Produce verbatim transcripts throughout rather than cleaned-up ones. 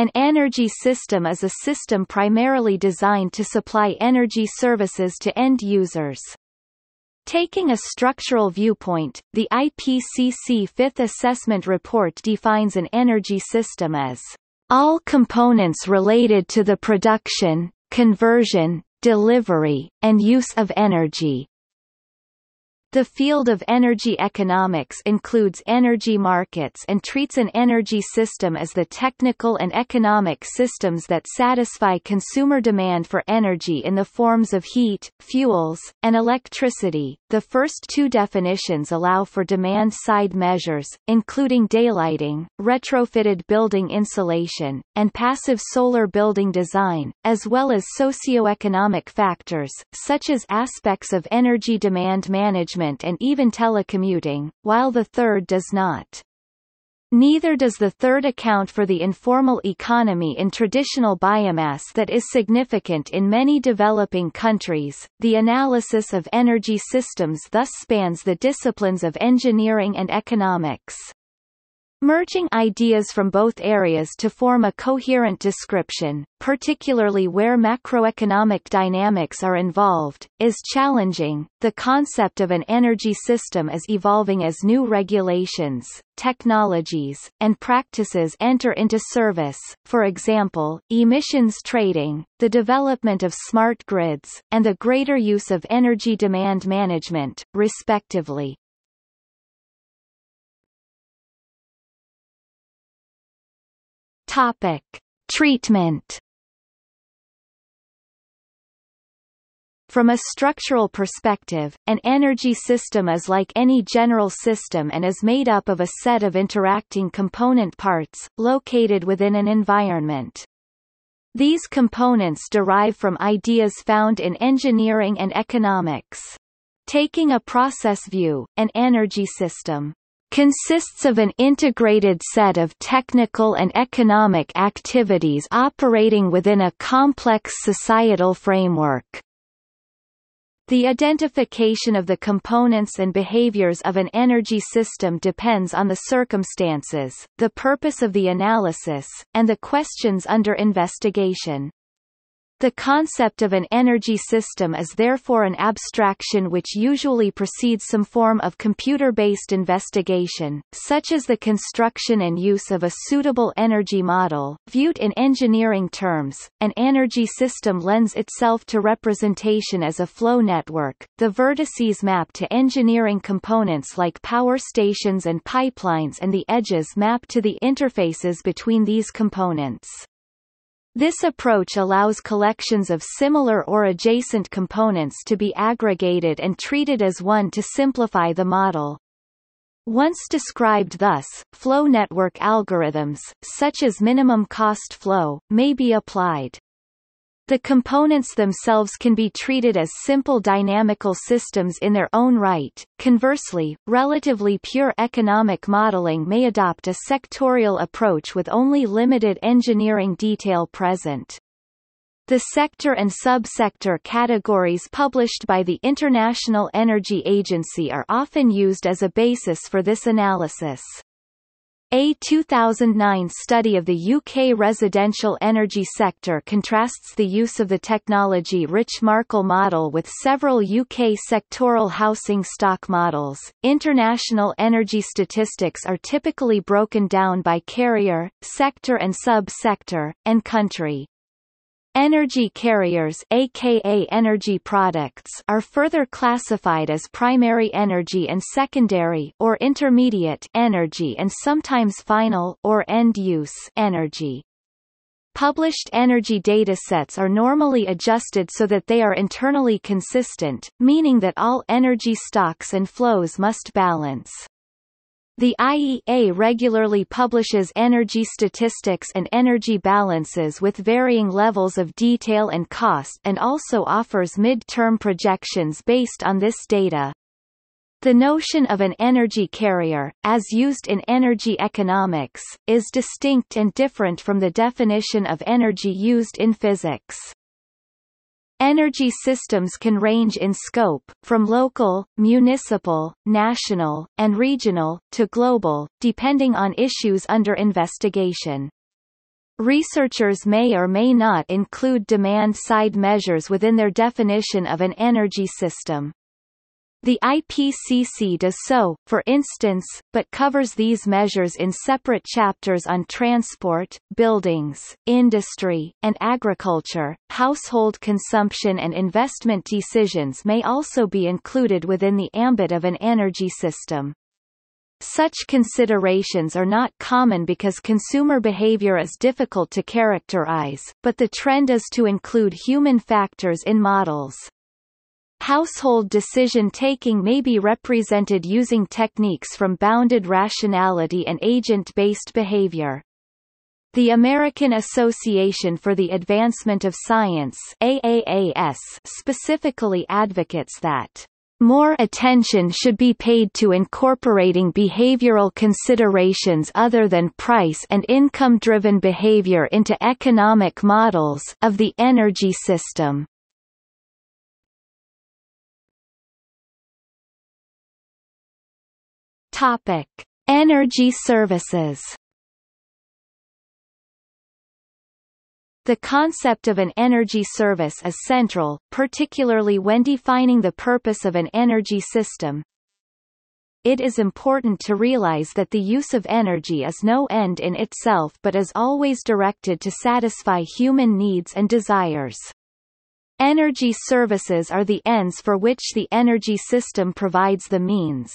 An energy system is a system primarily designed to supply energy services to end users. Taking a structural viewpoint, the I P C C Fifth Assessment Report defines an energy system as all components related to the production, conversion, delivery, and use of energy. The field of energy economics includes energy markets and treats an energy system as the technical and economic systems that satisfy consumer demand for energy in the forms of heat, fuels, and electricity. The first two definitions allow for demand-side measures, including daylighting, retrofitted building insulation, and passive solar building design, as well as socioeconomic factors, such as aspects of energy demand management and even telecommuting, while the third does not. Neither does the third account for the informal economy in traditional biomass that is significant in many developing countries. The analysis of energy systems thus spans the disciplines of engineering and economics, merging ideas from both areas to form a coherent description, particularly where macroeconomic dynamics are involved, is challenging. The concept of an energy system is evolving as new regulations, technologies, and practices enter into service, for example, emissions trading, the development of smart grids, and the greater use of energy demand management, respectively. Topic: Treatment. From a structural perspective, an energy system is like any general system and is made up of a set of interacting component parts, located within an environment. These components derive from ideas found in engineering and economics. Taking a process view, an energy system consists of an integrated set of technical and economic activities operating within a complex societal framework. The identification of the components and behaviors of an energy system depends on the circumstances, the purpose of the analysis, and the questions under investigation. The concept of an energy system is therefore an abstraction which usually precedes some form of computer-based investigation, such as the construction and use of a suitable energy model. Viewed in engineering terms, an energy system lends itself to representation as a flow network. The vertices map to engineering components like power stations and pipelines, and the edges map to the interfaces between these components. This approach allows collections of similar or adjacent components to be aggregated and treated as one to simplify the model. Once described thus, flow network algorithms, such as minimum cost flow, may be applied. The components themselves can be treated as simple dynamical systems in their own right. Conversely, relatively pure economic modeling may adopt a sectorial approach with only limited engineering detail present. The sector and sub-sector categories published by the International Energy Agency are often used as a basis for this analysis. A two thousand nine study of the U K residential energy sector contrasts the use of the technology-rich Markle model with several U K sectoral housing stock models. International energy statistics are typically broken down by carrier, sector and sub-sector, and country. Energy carriers, aka energy products, are further classified as primary energy and secondary or intermediate energy, and sometimes final or end-use energy. Published energy datasets are normally adjusted so that they are internally consistent, meaning that all energy stocks and flows must balance. The I E A regularly publishes energy statistics and energy balances with varying levels of detail and cost, and also offers mid-term projections based on this data. The notion of an energy carrier, as used in energy economics, is distinct and different from the definition of energy used in physics. Energy systems can range in scope, from local, municipal, national, and regional, to global, depending on issues under investigation. Researchers may or may not include demand-side measures within their definition of an energy system. The I P C C does so, for instance, but covers these measures in separate chapters on transport, buildings, industry, and agriculture. Household consumption and investment decisions may also be included within the ambit of an energy system. Such considerations are not common because consumer behavior is difficult to characterize, but the trend is to include human factors in models. Household decision-taking may be represented using techniques from bounded rationality and agent-based behavior. The American Association for the Advancement of Science (A A A S) specifically advocates that more attention should be paid to incorporating behavioral considerations other than price and income-driven behavior into economic models of the energy system. Topic: Energy services. The concept of an energy service is central, particularly when defining the purpose of an energy system. It is important to realize that the use of energy is no end in itself but is always directed to satisfy human needs and desires. Energy services are the ends for which the energy system provides the means.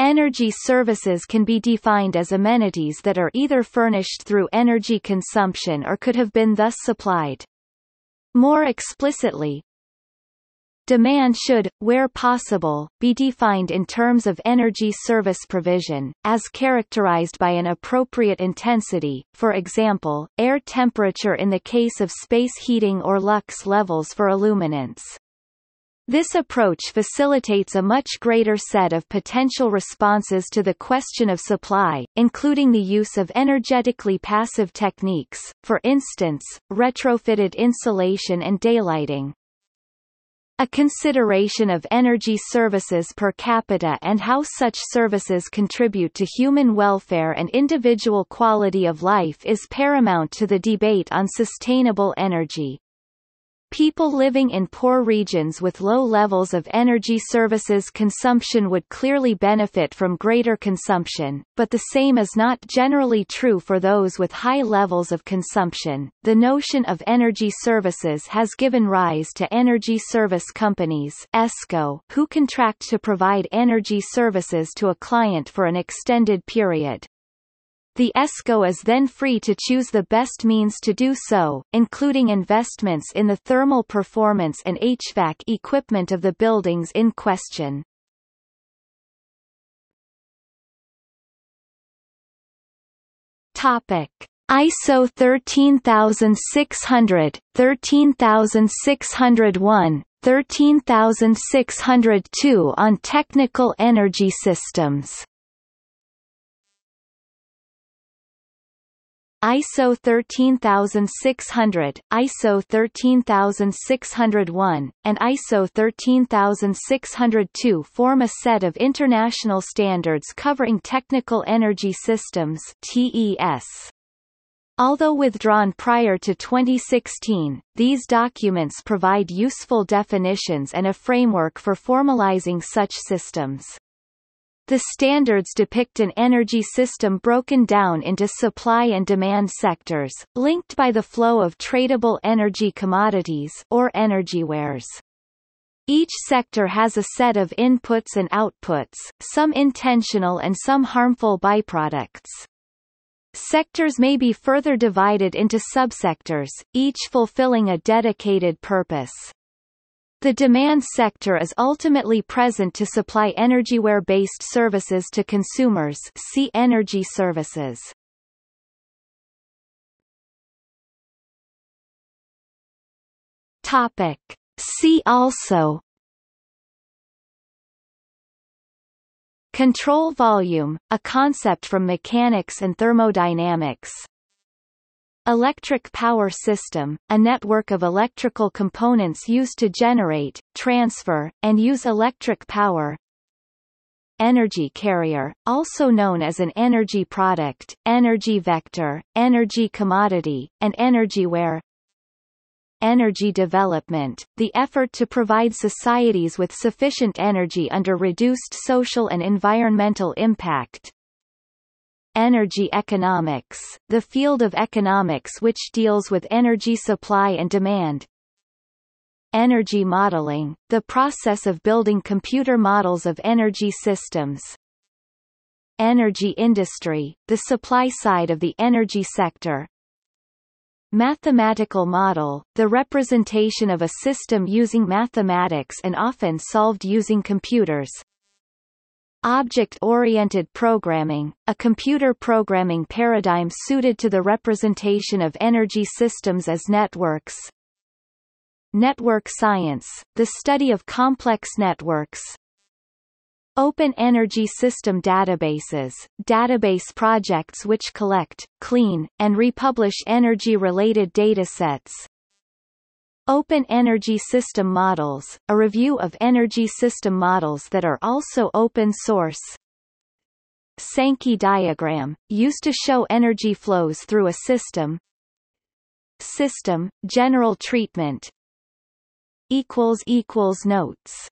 Energy services can be defined as amenities that are either furnished through energy consumption or could have been thus supplied. More explicitly, demand should, where possible, be defined in terms of energy service provision, as characterized by an appropriate intensity, for example, air temperature in the case of space heating or lux levels for illuminance. This approach facilitates a much greater set of potential responses to the question of supply, including the use of energetically passive techniques, for instance, retrofitted insulation and daylighting. A consideration of energy services per capita and how such services contribute to human welfare and individual quality of life is paramount to the debate on sustainable energy. People living in poor regions with low levels of energy services consumption would clearly benefit from greater consumption, but the same is not generally true for those with high levels of consumption. The notion of energy services has given rise to energy service companies (E S C O), who contract to provide energy services to a client for an extended period. The E S C O is then free to choose the best means to do so, including investments in the thermal performance and H V A C equipment of the buildings in question. Topic: I S O thirteen thousand six hundred, thirteen thousand six hundred one, thirteen thousand six hundred two on technical energy systems. I S O thirteen thousand six hundred, I S O thirteen thousand six hundred one, and I S O thirteen thousand six hundred two form a set of international standards covering technical energy systems (T E S). Although withdrawn prior to twenty sixteen, these documents provide useful definitions and a framework for formalizing such systems. The standards depict an energy system broken down into supply and demand sectors, linked by the flow of tradable energy commodities or energywares. Each sector has a set of inputs and outputs, some intentional and some harmful byproducts. Sectors may be further divided into subsectors, each fulfilling a dedicated purpose. The demand sector is ultimately present to supply energyware-based services to consumers. See energy services. Topic: See also: Control volume, a concept from mechanics and thermodynamics. Electric power system, a network of electrical components used to generate, transfer, and use electric power. energy carrier, also known as an energy product, energy vector, energy commodity, and energyware. Energy development, the effort to provide societies with sufficient energy under reduced social and environmental impact. Energy economics, the field of economics which deals with energy supply and demand. Energy modeling, the process of building computer models of energy systems. Energy industry, the supply side of the energy sector. Mathematical model, the representation of a system using mathematics and often solved using computers. Object-oriented programming, a computer programming paradigm suited to the representation of energy systems as networks. Network science, the study of complex networks. Open energy system databases, database projects which collect, clean, and republish energy-related datasets. Open energy system models, a review of energy system models that are also open source. Sankey diagram, used to show energy flows through a system. System, general treatment. Notes